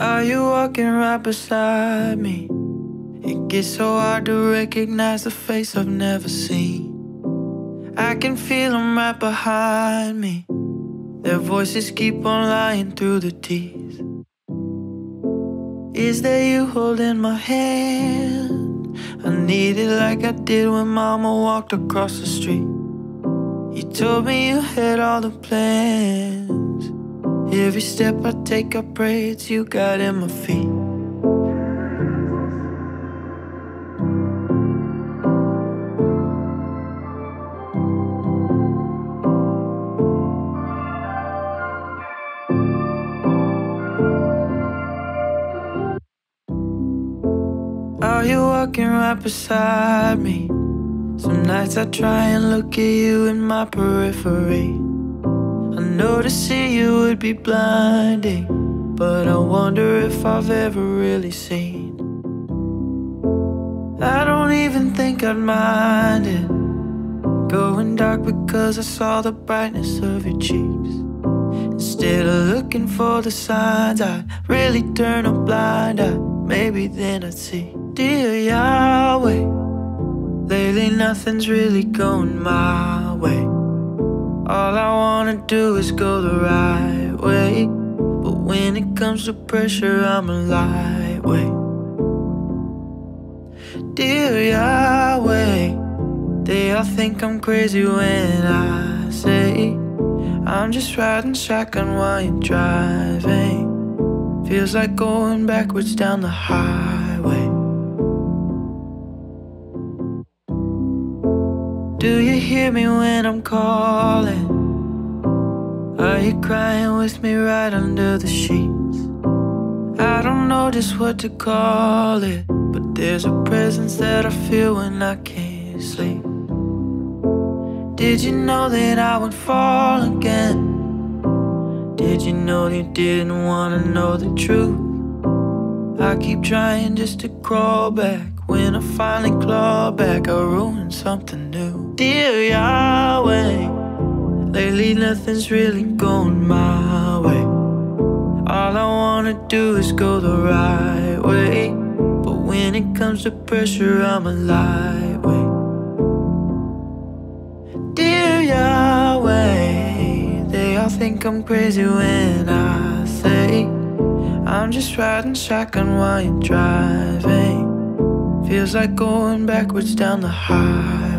Are you walking right beside me? It gets so hard to recognize the face I've never seen. I can feel them right behind me. Their voices keep on lying through the teeth. Is that you holding my hand? I need it like I did when Mama walked across the street. You told me you had all the plans. Every step I take, I pray it's you God in my feet. Are you walking right beside me? Some nights I try and look at you in my periphery. I know to see you would be blinding, but I wonder if I've ever really seen. I don't even think I'd mind it going dark because I saw the brightness of your cheeks. Instead of looking for the signs, I really turn a blind eye. Maybe then I'd see. Dear Yahweh, lately nothing's really going my way. All I wanna do is go the right way, but when it comes to pressure, I'm a lightweight. Dear Yahweh, they all think I'm crazy when I say I'm just riding shotgun while you're driving. Feels like going backwards down the highway. Do you hear me when I'm calling? Are you crying with me right under the sheets? I don't know just what to call it, but there's a presence that I feel when I can't sleep. Did you know that I would fall again? Did you know you didn't want to know the truth? I keep trying just to crawl back. When I finally claw back, I ruined something new. Dear Yahweh, lately nothing's really going my way. All I wanna do is go the right way, but when it comes to pressure, I'm a lightweight. Dear Yahweh, they all think I'm crazy when I say I'm just riding shotgun while you're driving. Feels like going backwards down the highway.